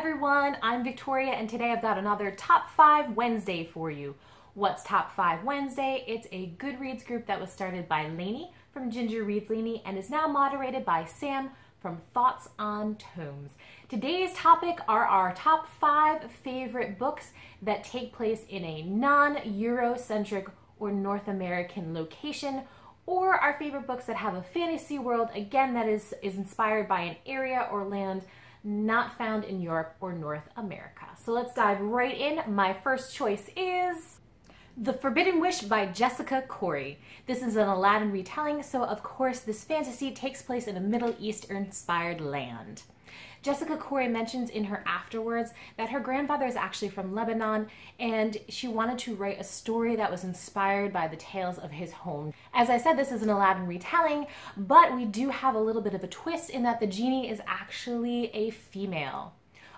everyone, I'm Victoria and today I've got another Top 5 Wednesday for you. What's Top 5 Wednesday? It's a Goodreads group that was started by Lainey from Ginger Reads Lainey and is now moderated by Sam from Thoughts on Tomes. Today's topic are our top 5 favorite books that take place in a non-Eurocentric or North American location, or our favorite books that have a fantasy world, again, that is inspired by an area or land not found in Europe or North America. So let's dive right in. My first choice is The Forbidden Wish by Jessica Corey. This is an Aladdin retelling, so of course this fantasy takes place in a Middle Eastern-inspired land. Jessica Corey mentions in her afterwards that her grandfather is actually from Lebanon and she wanted to write a story that was inspired by the tales of his home. As I said, this is an Aladdin retelling, but we do have a little bit of a twist in that the genie is actually a female.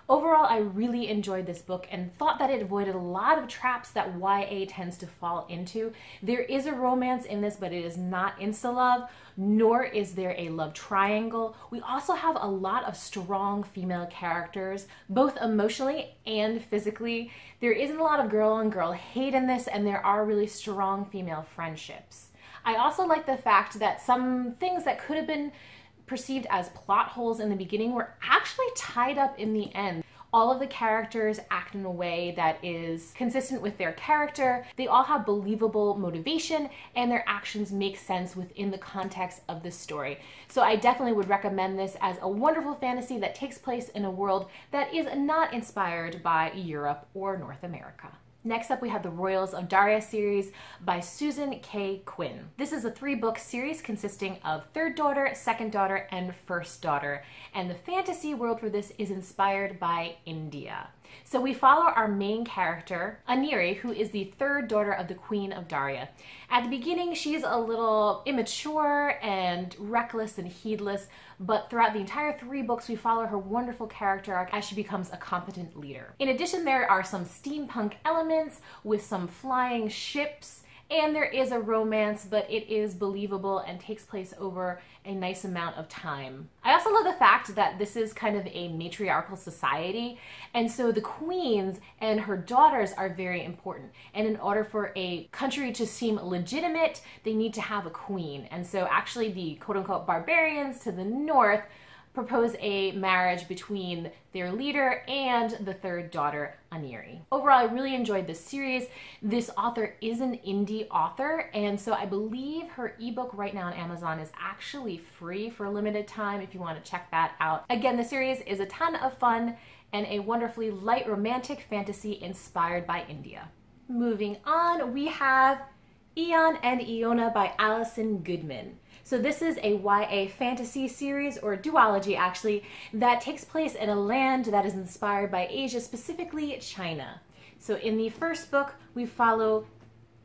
Overall, I really enjoyed this book and thought that it avoided a lot of traps that YA tends to fall into. There is a romance in this, but it is not insta-love, nor is there a love triangle. We also have a lot of strong female characters, both emotionally and physically. There isn't a lot of girl-on-girl hate in this, and there are really strong female friendships. I also like the fact that some things that could have been perceived as plot holes in the beginning were actually tied up in the end. All of the characters act in a way that is consistent with their character. They all have believable motivation and their actions make sense within the context of the story. So I definitely would recommend this as a wonderful fantasy that takes place in a world that is not inspired by Europe or North America. Next up, we have the Royals of Daria series by Susan K. Quinn. This is a 3-book series consisting of Third Daughter, Second Daughter, and First Daughter. And the fantasy world for this is inspired by India. So we follow our main character, Aniri, who is the third daughter of the Queen of Daria. At the beginning, she's a little immature and reckless and heedless, but throughout the entire 3 books, we follow her wonderful character arc as she becomes a competent leader. In addition, there are some steampunk elements with some flying ships, and there is a romance, but it is believable and takes place over a nice amount of time. I also love the fact that this is kind of a matriarchal society, and so the queens and her daughters are very important. And in order for a country to seem legitimate, they need to have a queen. And so actually the quote-unquote barbarians to the north propose a marriage between their leader and the third daughter, Aniri. Overall, I really enjoyed this series. This author is an indie author, and so I believe her ebook right now on Amazon is actually free for a limited time if you want to check that out. Again, the series is a ton of fun and a wonderfully light romantic fantasy inspired by India. Moving on, we have Eon and Eona by Alison Goodman. So this is a YA fantasy series, or duology actually, that takes place in a land that is inspired by Asia, specifically China. So in the first book, we follow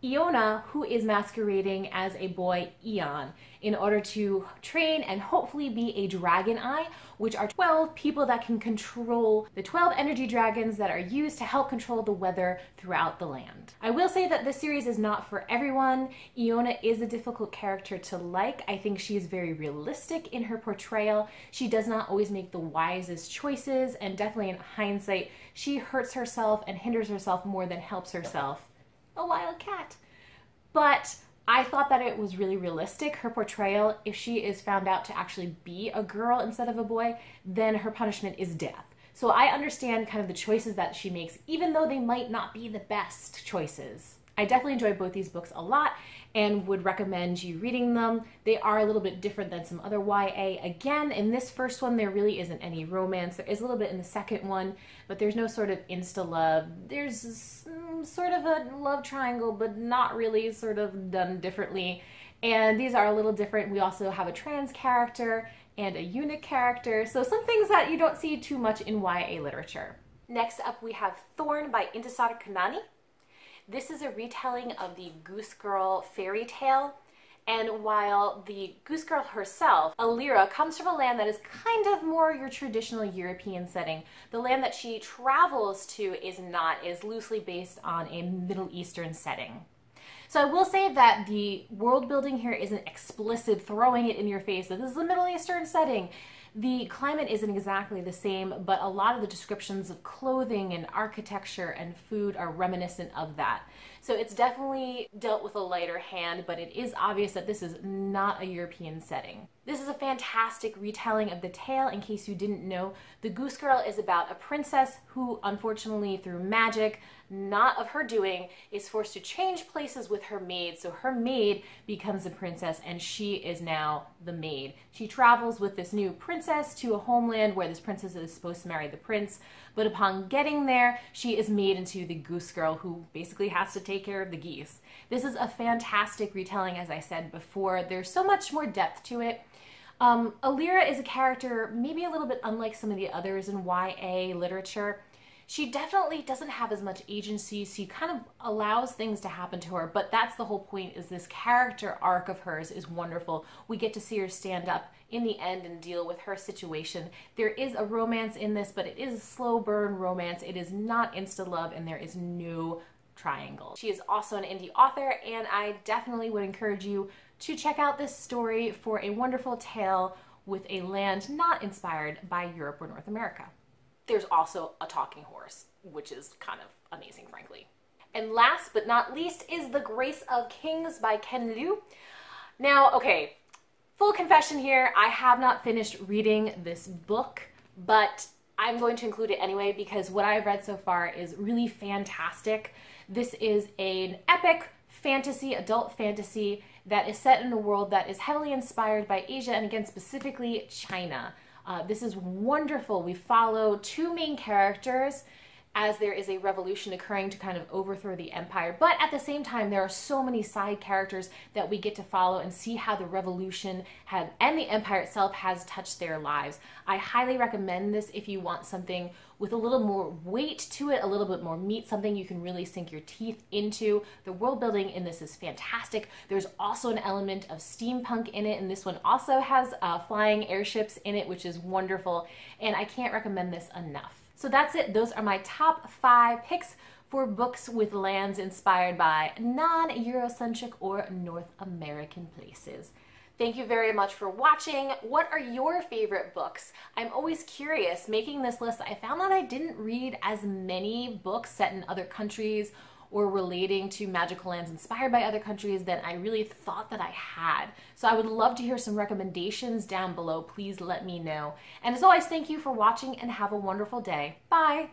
Eona, who is masquerading as a boy Eon, in order to train and hopefully be a Dragon Eye, which are 12 people that can control the 12 energy dragons that are used to help control the weather throughout the land. I will say that this series is not for everyone. Eona is a difficult character to like. I think she is very realistic in her portrayal. She does not always make the wisest choices, and definitely in hindsight, she hurts herself and hinders herself more than helps herself. A wild cat. But I thought that it was really realistic. Her portrayal, if she is found out to actually be a girl instead of a boy, then her punishment is death. So I understand kind of the choices that she makes, even though they might not be the best choices. I definitely enjoyed both these books a lot and would recommend you reading them. They are a little bit different than some other YA. Again, in this first one, there really isn't any romance. There is a little bit in the second one, but there's no sort of insta-love. There's sort of a love triangle, but not really, sort of done differently. And these are a little different. We also have a trans character and a eunuch character, so some things that you don't see too much in YA literature. Next up, we have Thorn by Intisar Khanani. This is a retelling of the Goose Girl fairy tale, and while the Goose Girl herself, Alira, comes from a land that is kind of more your traditional European setting, the land that she travels to is loosely based on a Middle Eastern setting. So I will say that the world building here isn't explicit, throwing it in your face that this is a Middle Eastern setting. The climate isn't exactly the same, but a lot of the descriptions of clothing and architecture and food are reminiscent of that. So it's definitely dealt with a lighter hand, but it is obvious that this is not a European setting. This is a fantastic retelling of the tale. In case you didn't know, The Goose Girl is about a princess who, unfortunately, through magic, not of her doing, is forced to change places with her maid. So her maid becomes a princess, and she is now the maid. She travels with this new princess to a homeland where this princess is supposed to marry the prince. But upon getting there, she is made into the Goose Girl, who basically has to take care of the geese. This is a fantastic retelling, as I said before. There's so much more depth to it. Alira is a character maybe a little bit unlike some of the others in YA literature. She definitely doesn't have as much agency, so she kind of allows things to happen to her, but that's the whole point, is this character arc of hers is wonderful. We get to see her stand up in the end and deal with her situation. There is a romance in this, but it is a slow burn romance. It is not insta-love, and there is no triangle. She is also an indie author, and I definitely would encourage you to check out this story for a wonderful tale with a land not inspired by Europe or North America. There's also a talking horse, which is kind of amazing, frankly. And last but not least is The Grace of Kings by Ken Liu. Now, okay, full confession here, I have not finished reading this book, but I'm going to include it anyway because what I've read so far is really fantastic. This is an epic fantasy, adult fantasy, that is set in a world that is heavily inspired by Asia and, again, specifically China. This is wonderful. We follow two main characters as there is a revolution occurring to kind of overthrow the empire. But at the same time, there are so many side characters that we get to follow and see how the revolution had, and the empire itself has touched their lives. I highly recommend this if you want something with a little more weight to it, a little bit more meat, something you can really sink your teeth into. The world building in this is fantastic. There's also an element of steampunk in it, and this one also has flying airships in it, which is wonderful, and I can't recommend this enough. So that's it. Those are my top 5 picks for books with lands inspired by non-Eurocentric or North American places. Thank you very much for watching. What are your favorite books? I'm always curious. Making this list, I found that I didn't read as many books set in other countries or relating to magical lands inspired by other countries than I really thought that I had. So I would love to hear some recommendations down below. Please let me know. And as always, thank you for watching and have a wonderful day. Bye!